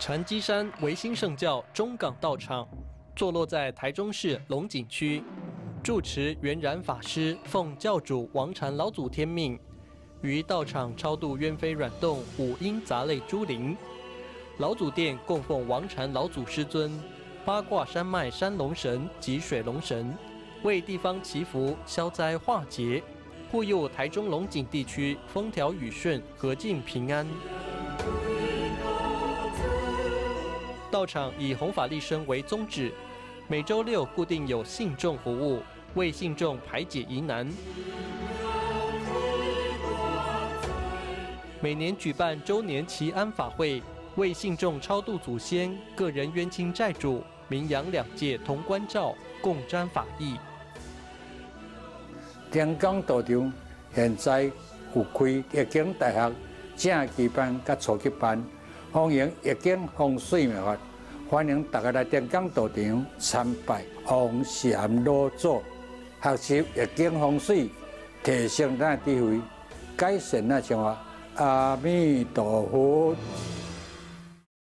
禅机山维新圣教中港道场，坐落在台中市龙井区，住持圆染法师奉教主王禅老祖天命，于道场超度冤飞软动五阴杂类诸灵。老祖殿供奉王禅老祖师尊、八卦山脉山龙神及水龙神，为地方祈福消灾化劫，护佑台中龙井地区风调雨顺、和境平安。 道场以弘法利生为宗旨，每周六固定有信众服务，为信众排解疑难。每年举办周年祈安法会，为信众超度祖先、个人冤亲债主，名扬两界同关照，共沾法益。中港道场现在有开易经大学正级班甲初级班。 欢迎易经风水秘法，欢迎大家来中港道场参拜王禅老祖，学习易经风水，提升咱的智慧，改善咱生活。阿弥陀佛。